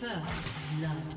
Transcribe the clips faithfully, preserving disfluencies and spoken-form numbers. First blood.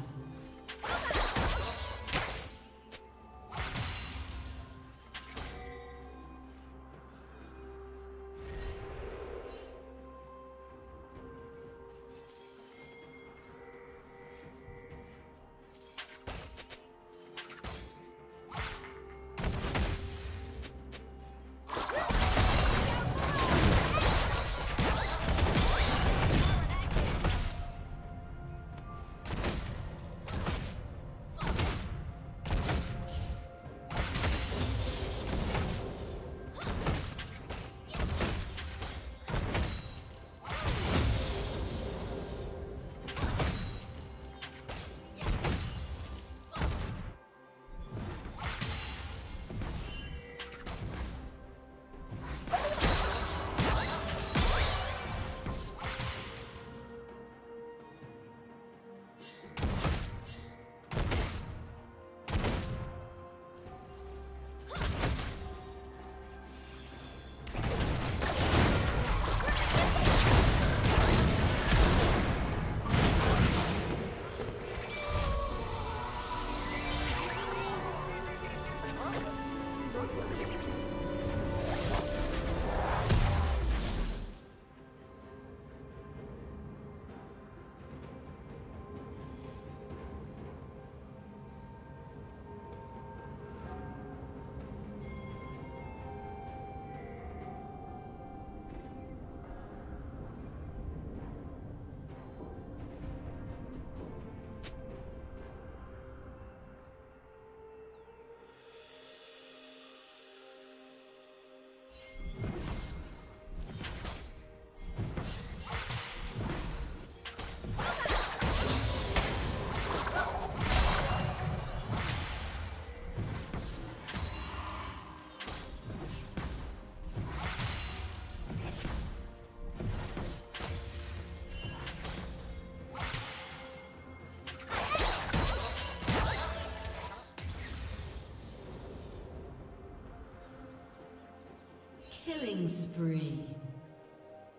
Killing spree.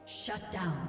Shut down.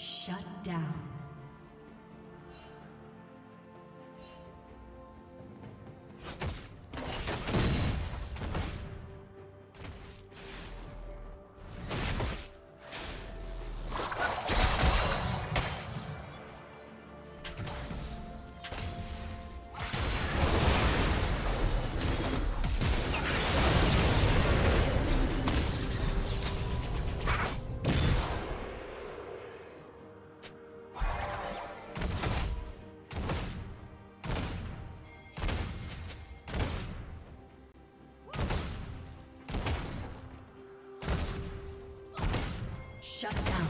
Shut down.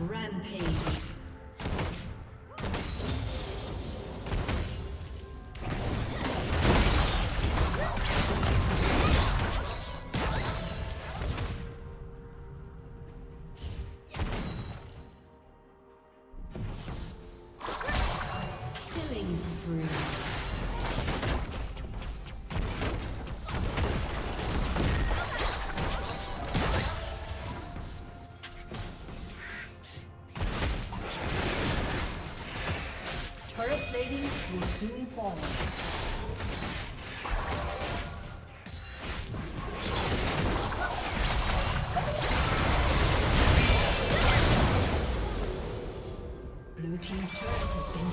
Rampage. Will soon fall. Blue team's turret has been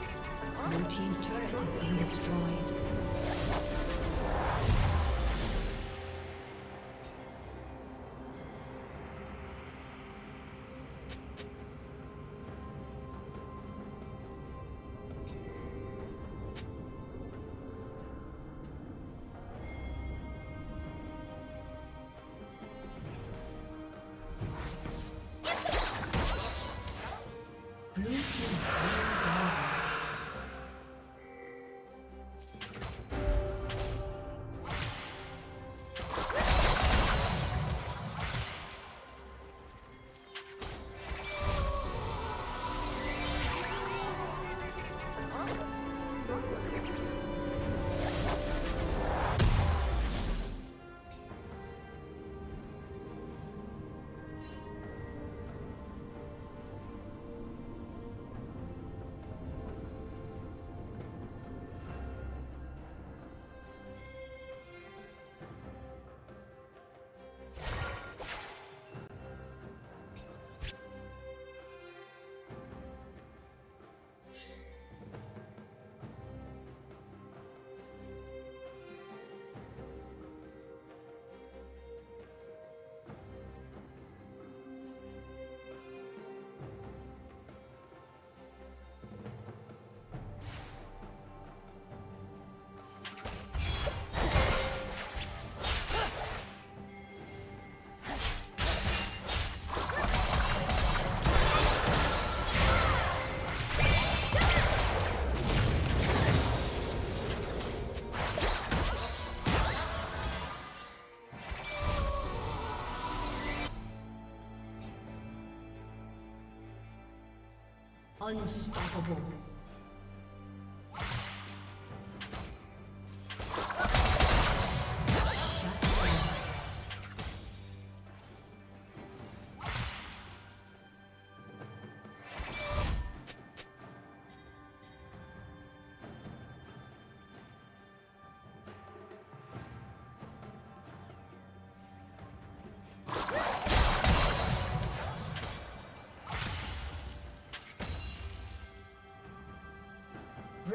destroyed. Blue team's turret has been destroyed. Blue team's turret is down. Unstoppable.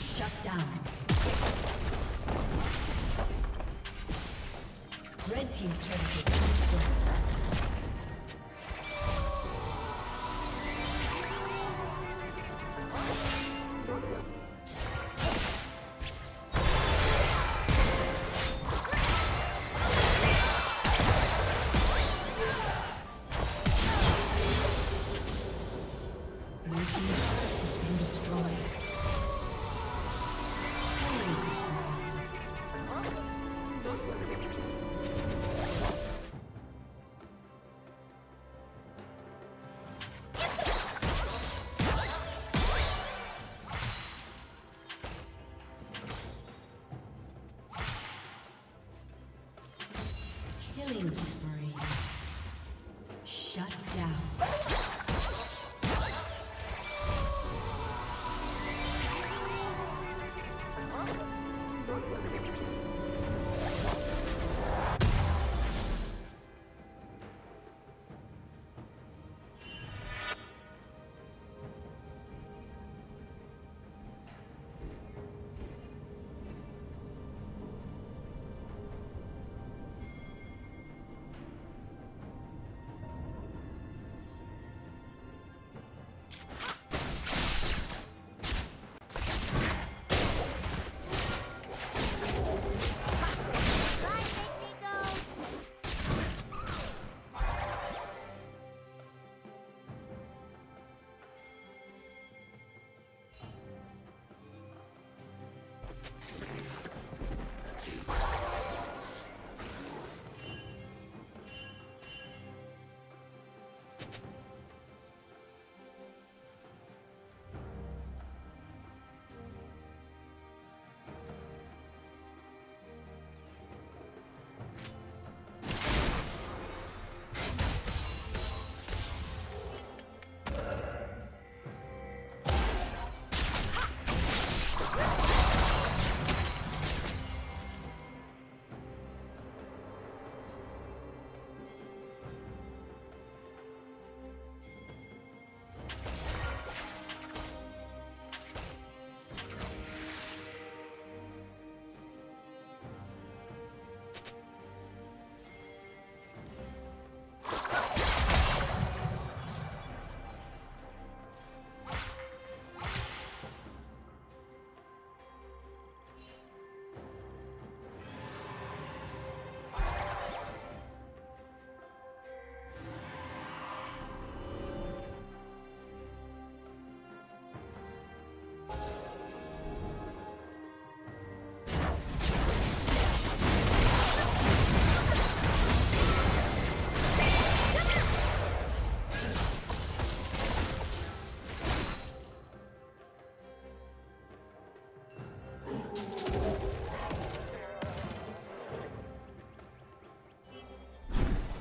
Shut down. Red team's turret has been destroyed.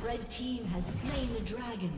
The red team has slain the dragon.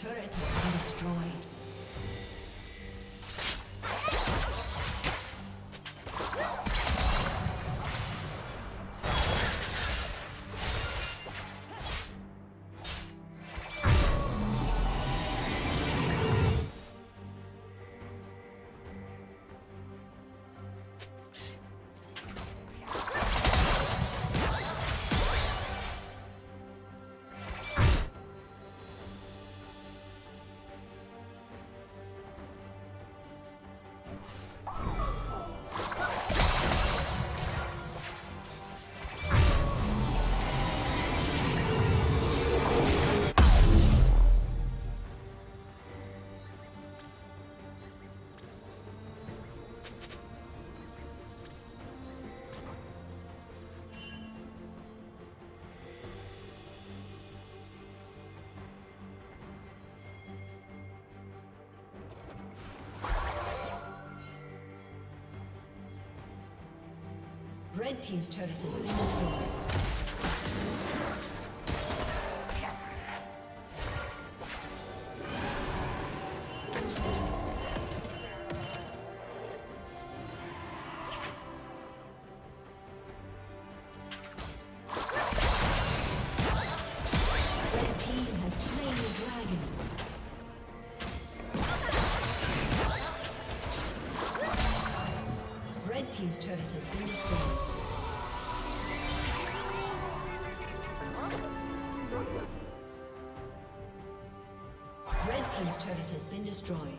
turret has been destroyed. Red team's turret has been destroyed. Team's turret has been destroyed. Red team's turret has been destroyed.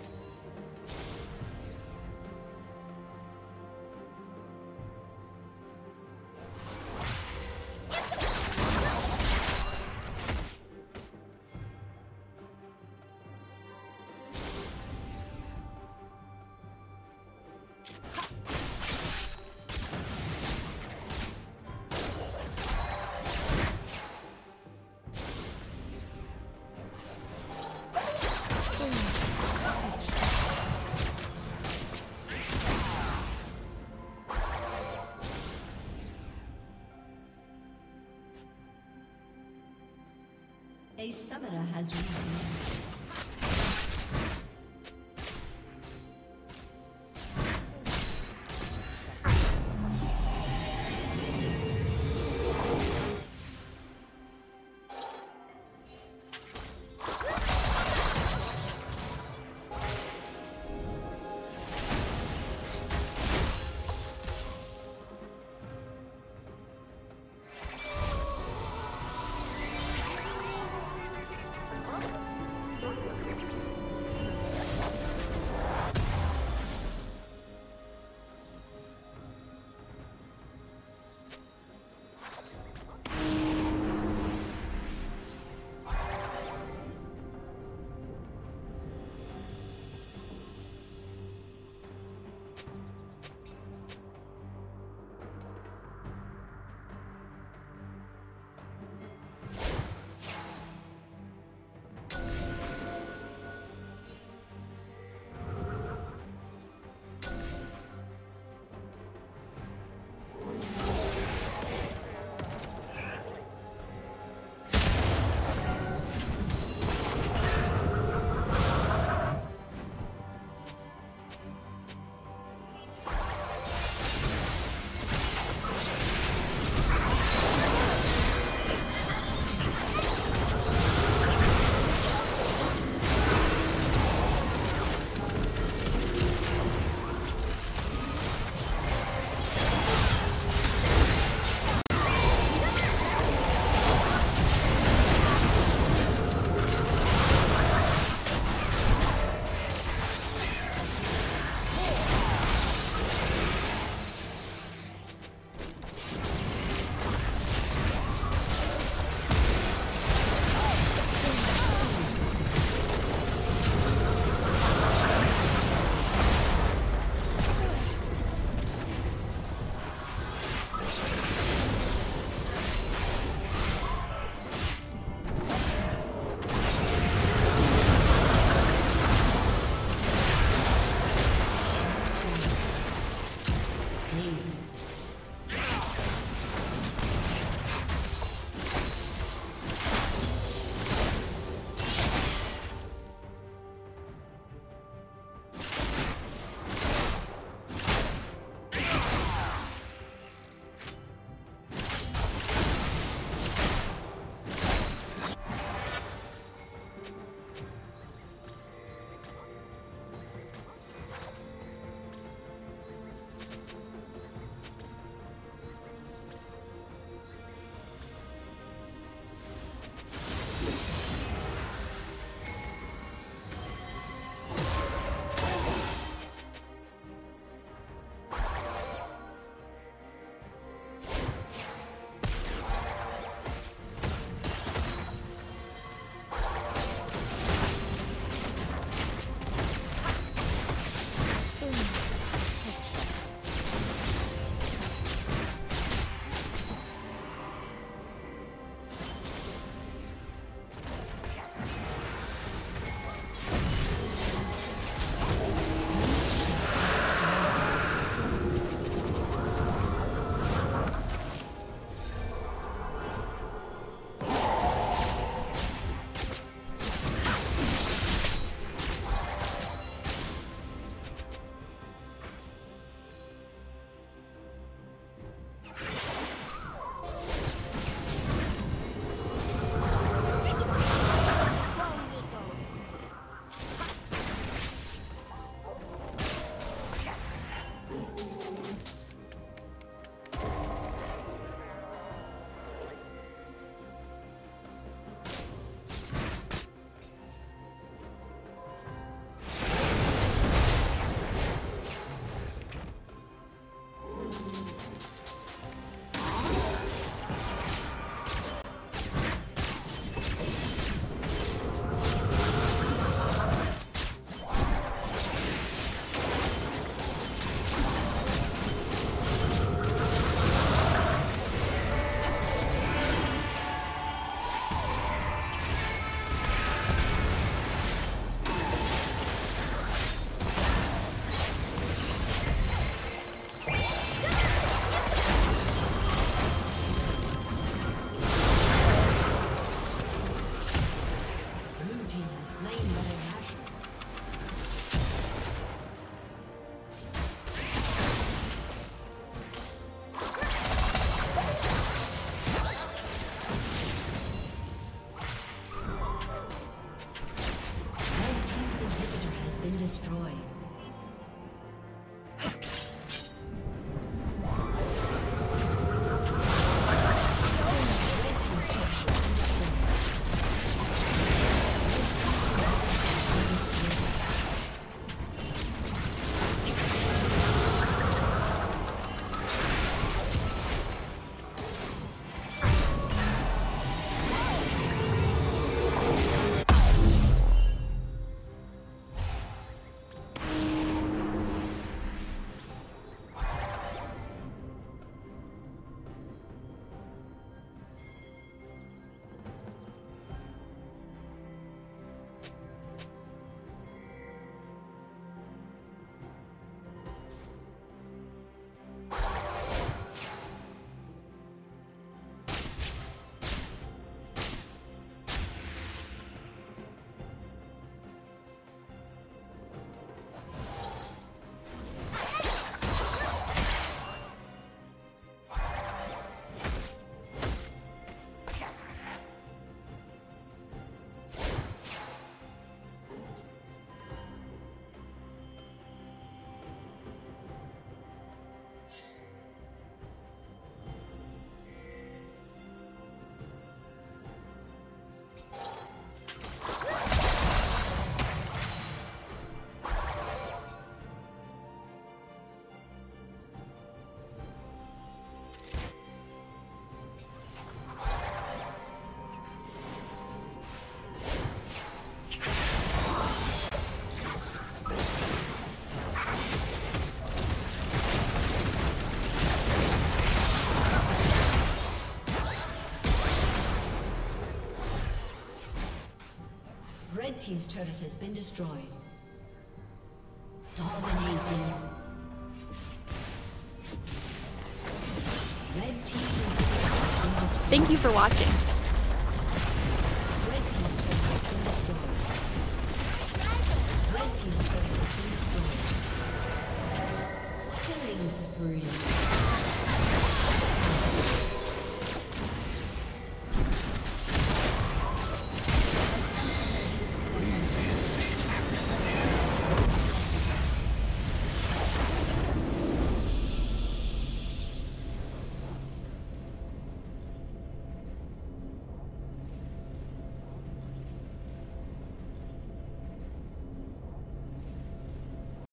A summoner has reconnected. Thank you. destroyed. Red team's turret has been destroyed. Dominating. Red team's turret has been destroyed. Thank you for watching. Red team's turret has been destroyed. Red team's turret has been destroyed. Killing spree.